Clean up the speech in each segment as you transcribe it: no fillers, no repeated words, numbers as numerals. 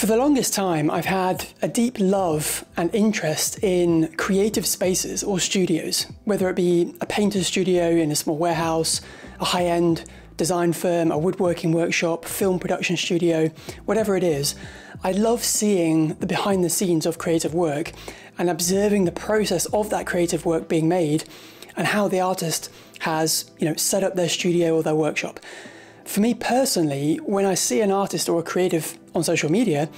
For the longest time, I've had a deep love and interest in creative spaces or studios, whether it be a painter's studio in a small warehouse, a high-end design firm, a woodworking workshop, film production studio, whatever it is. I love seeing the behind the scenes of creative work and observing the process of that creative work being made and how the artist has, set up their studio or their workshop. For me personally, when I see an artist or a creative on social media,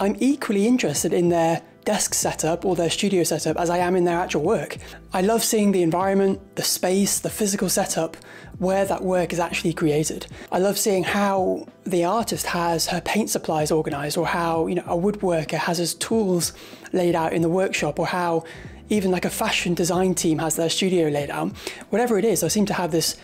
I'm equally interested in their desk setup or their studio setup as I am in their actual work. I love seeing the environment, the space, the physical setup, where that work is actually created. I love seeing how the artist has her paint supplies organized, or how a woodworker has his tools laid out in the workshop, or how even like a fashion design team has their studio laid out. Whatever it is, I seem to have this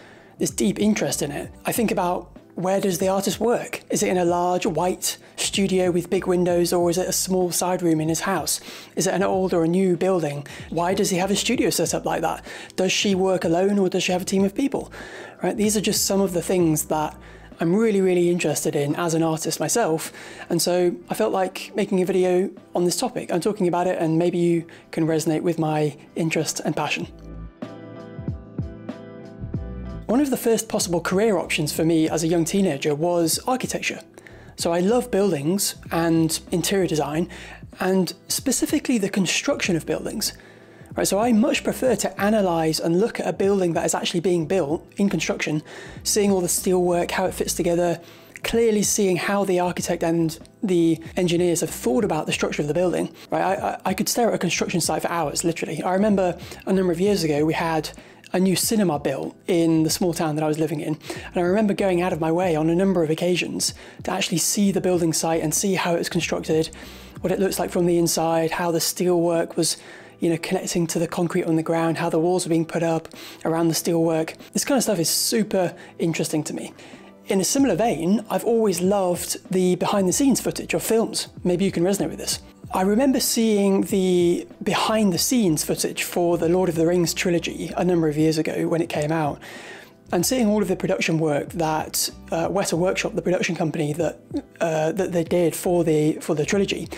deep interest in it. I think about, where does the artist work? Is it in a large white studio with big windows, or is it a small side room in his house? Is it an old or a new building? Why does he have a studio set up like that? Does she work alone, or does she have a team of people? Right? These are just some of the things that I'm really, really interested in as an artist myself. And so I felt like making a video on this topic. I'm talking about it, and maybe you can resonate with my interest and passion. One of the first possible career options for me as a young teenager was architecture. So I love buildings and interior design, and specifically the construction of buildings. Right, so I much prefer to analyze and look at a building that is actually being built in construction, seeing all the steelwork, how it fits together, clearly seeing how the architect and the engineers have thought about the structure of the building. Right, I could stare at a construction site for hours, literally. I remember a number of years ago we had a new cinema built in the small town that I was living in. And I remember going out of my way on a number of occasions to actually see the building site and see how it was constructed, what it looks like from the inside, how the steelwork was connecting to the concrete on the ground, how the walls were being put up around the steelwork. This kind of stuff is super interesting to me. In a similar vein, I've always loved the behind the scenes footage of films. Maybe you can resonate with this. I remember seeing the behind the scenes footage for the Lord of the Rings trilogy a number of years ago when it came out, and seeing all of the production work that Weta Workshop, the production company that they did for the trilogy.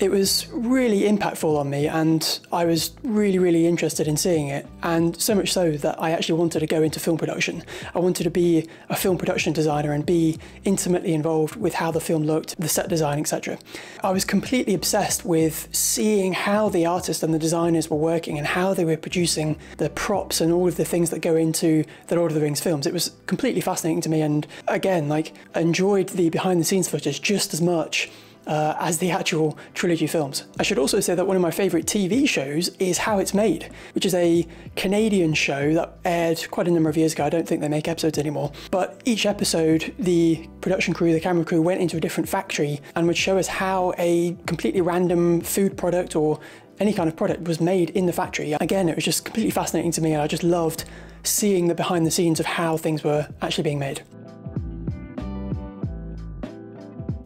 It was really impactful on me, and I was really, really interested in seeing it, and so much so that I actually wanted to go into film production. I wanted to be a film production designer and be intimately involved with how the film looked, the set design, etc. I was completely obsessed with seeing how the artists and the designers were working and how they were producing the props and all of the things that go into the Lord of the Rings films. It was completely fascinating to me, and again, I enjoyed the behind-the-scenes footage just as much as the actual trilogy films. I should also say that one of my favourite TV shows is How It's Made, which is a Canadian show that aired quite a number of years ago. I don't think they make episodes anymore. But each episode, the production crew, the camera crew, went into a different factory and would show us how a completely random food product or any kind of product was made in the factory. Again, it was just completely fascinating to me, and I just loved seeing the behind the scenes of how things were actually being made.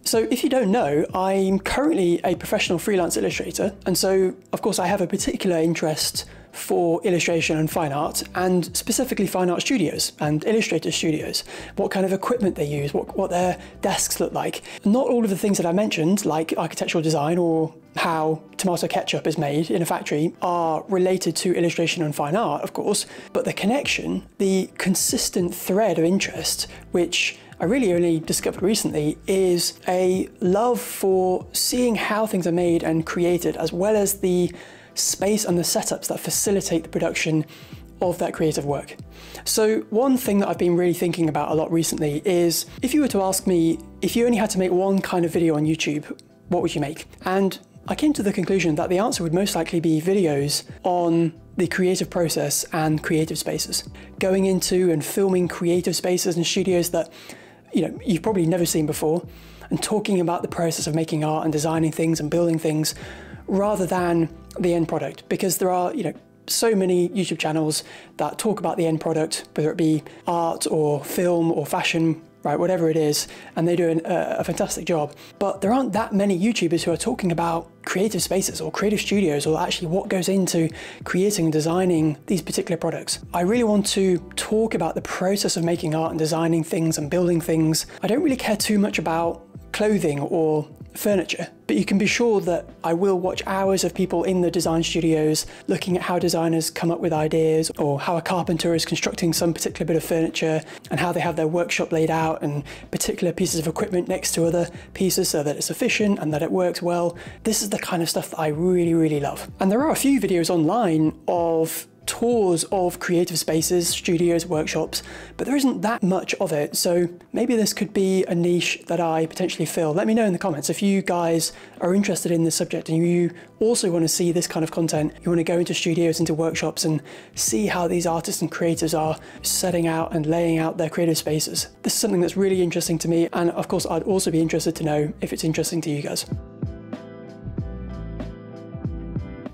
So if you don't know, I'm currently a professional freelance illustrator, and so of course I have a particular interest for illustration and fine art, and specifically fine art studios and illustrator studios, what kind of equipment they use, what their desks look like. Not all of the things that I mentioned, like architectural design or how tomato ketchup is made in a factory, are related to illustration and fine art, of course, but the connection, the consistent thread of interest, which I really only discovered recently, is a love for seeing how things are made and created, as well as the space and the setups that facilitate the production of that creative work. So one thing that I've been really thinking about a lot recently is, if you were to ask me, if you only had to make one kind of video on YouTube, what would you make? And I came to the conclusion that the answer would most likely be videos on the creative process and creative spaces. Going into and filming creative spaces and studios that you've probably never seen before, and talking about the process of making art and designing things and building things, rather than the end product. Because there are so many YouTube channels that talk about the end product, whether it be art or film or fashion, right, whatever it is, and they do a fantastic job. But there aren't that many YouTubers who are talking about creative spaces or creative studios, or actually what goes into creating and designing these particular products. I really want to talk about the process of making art and designing things and building things. I don't really care too much about clothing or furniture, but you can be sure that I will watch hours of people in the design studios looking at how designers come up with ideas, or how a carpenter is constructing some particular bit of furniture and how they have their workshop laid out and particular pieces of equipment next to other pieces so that it's efficient and that it works well. This is the kind of stuff that I really, really love. And there are a few videos online of tours of creative spaces, studios, workshops, but there isn't that much of it, so maybe this could be a niche that I potentially fill. Let me know in the comments if you guys are interested in this subject and you also want to see this kind of content. You want to go into studios, into workshops, and see how these artists and creatives are setting out and laying out their creative spaces. This is something that's really interesting to me, and of course I'd also be interested to know if it's interesting to you guys.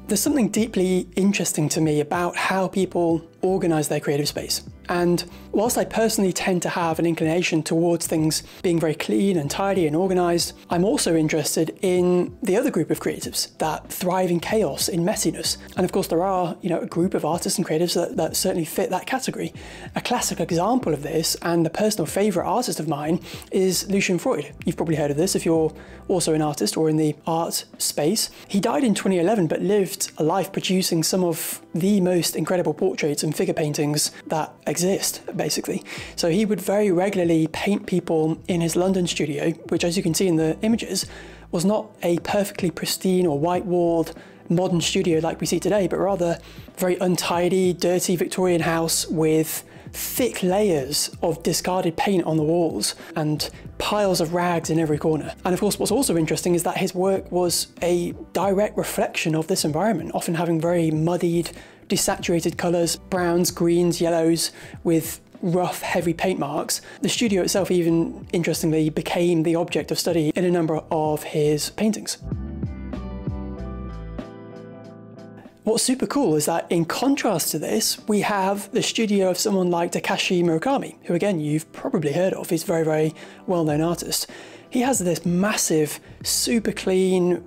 There's something deeply interesting to me about how people organize their creative space. And whilst I personally tend to have an inclination towards things being very clean and tidy and organized, I'm also interested in the other group of creatives that thrive in chaos, in messiness. And of course there are, a group of artists and creatives that certainly fit that category. A classic example of this, and a personal favorite artist of mine, is Lucian Freud. You've probably heard of this if you're also an artist or in the art space. He died in 2011, but lived a life producing some of the most incredible portraits and figure paintings that exist, basically. So he would very regularly paint people in his London studio, which, as you can see in the images, was not a perfectly pristine or white-walled modern studio like we see today, but rather very untidy, dirty Victorian house with thick layers of discarded paint on the walls and piles of rags in every corner. And of course what's also interesting is that his work was a direct reflection of this environment, often having very muddied, desaturated colours, browns, greens, yellows, with rough, heavy paint marks. The studio itself even, interestingly, became the object of study in a number of his paintings. What's super cool is that, in contrast to this, we have the studio of someone like Takashi Murakami, who again you've probably heard of. He's a very, very well-known artist. He has this massive, super clean,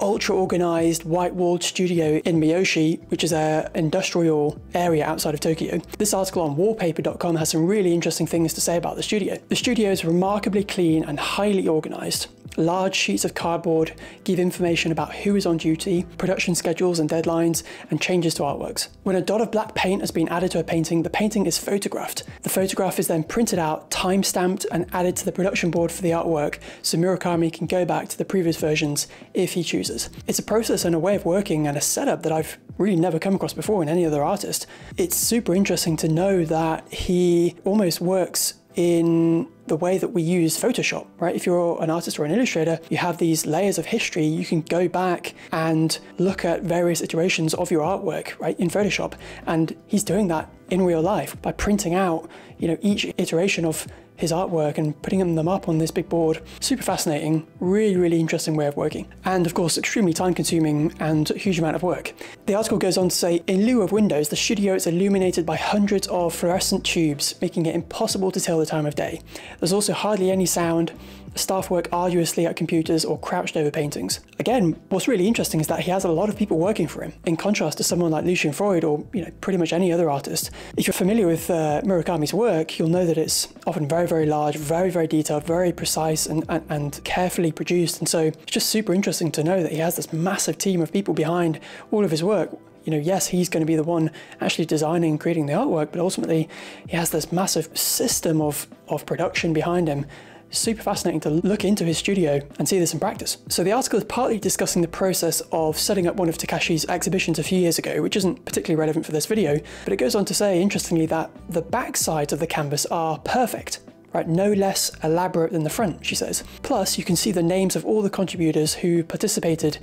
ultra-organized, white-walled studio in Miyoshi, which is an industrial area outside of Tokyo. This article on wallpaper.com has some really interesting things to say about the studio. The studio is remarkably clean and highly organized. Large sheets of cardboard give information about who is on duty, production schedules and deadlines, and changes to artworks. When a dot of black paint has been added to a painting, the painting is photographed. The photograph is then printed out, time-stamped, and added to the production board for the artwork, so Murakami can go back to the previous versions if he chooses. It's a process and a way of working and a setup that I've really never come across before in any other artist. It's super interesting to know that he almost works in the way that we use Photoshop, right? If you're an artist or an illustrator, you have these layers of history. You can go back and look at various iterations of your artwork, right, in Photoshop. And he's doing that in real life by printing out, each iteration of his artwork and putting them up on this big board. Super fascinating, really, really interesting way of working. And of course, extremely time consuming and a huge amount of work. The article goes on to say, in lieu of windows, the studio is illuminated by hundreds of fluorescent tubes, making it impossible to tell the time of day. There's also hardly any sound. Staff work arduously at computers or crouched over paintings. Again, what's really interesting is that he has a lot of people working for him, in contrast to someone like Lucian Freud or pretty much any other artist. If you're familiar with Murakami's work, you'll know that it's often very, very large, very, very detailed, very precise and carefully produced. And so it's just super interesting to know that he has this massive team of people behind all of his work. Yes, he's going to be the one actually designing and creating the artwork, but ultimately he has this massive system of production behind him. Super fascinating to look into his studio and see this in practice. So the article is partly discussing the process of setting up one of Takashi's exhibitions a few years ago, which isn't particularly relevant for this video, but it goes on to say, interestingly, that the back sides of the canvas are perfect, right? No less elaborate than the front, she says. Plus, you can see the names of all the contributors who participated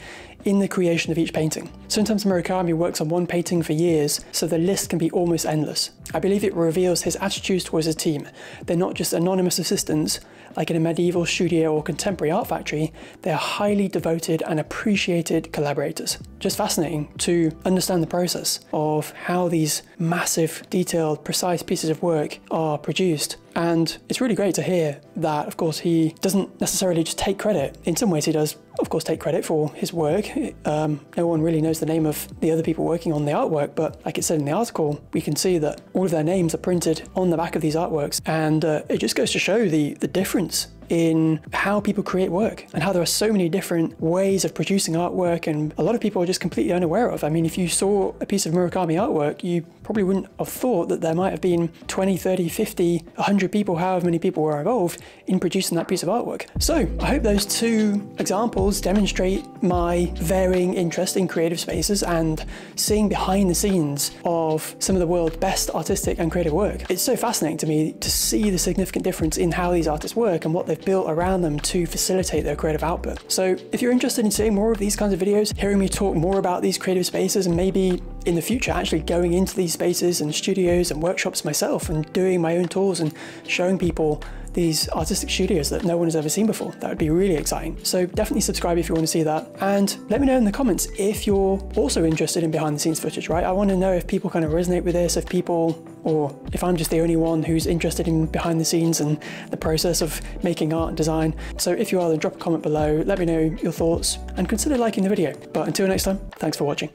in the creation of each painting. Sometimes Murakami works on one painting for years, so the list can be almost endless. I believe it reveals his attitudes towards his team. They're not just anonymous assistants, like in a medieval studio or contemporary art factory. They're highly devoted and appreciated collaborators. Just fascinating to understand the process of how these massive, detailed, precise pieces of work are produced. And it's really great to hear that, of course, he doesn't necessarily just take credit. In some ways he does, of course, take credit for his work. No one really knows the name of the other people working on the artwork, but like it said in the article, we can see that all of their names are printed on the back of these artworks, and it just goes to show the difference in how people create work and how there are so many different ways of producing artwork, and a lot of people are just completely unaware of. I mean, if you saw a piece of Murakami artwork, you probably wouldn't have thought that there might have been 20, 30, 50, 100 people, however many people were involved in producing that piece of artwork. So I hope those two examples demonstrate my varying interest in creative spaces and seeing behind the scenes of some of the world's best artistic and creative work. It's so fascinating to me to see the significant difference in how these artists work and what they've built around them to facilitate their creative output. So if you're interested in seeing more of these kinds of videos, hearing me talk more about these creative spaces, and maybe in the future actually going into these spaces and studios and workshops myself and doing my own tours and showing people these artistic studios that no one has ever seen before, that would be really exciting. So definitely subscribe if you want to see that, and let me know in the comments if you're also interested in behind the scenes footage, right? I want to know if people kind of resonate with this, if people, or if I'm just the only one who's interested in behind the scenes and the process of making art and design. So if you are, then drop a comment below, let me know your thoughts, and consider liking the video. But until next time, thanks for watching.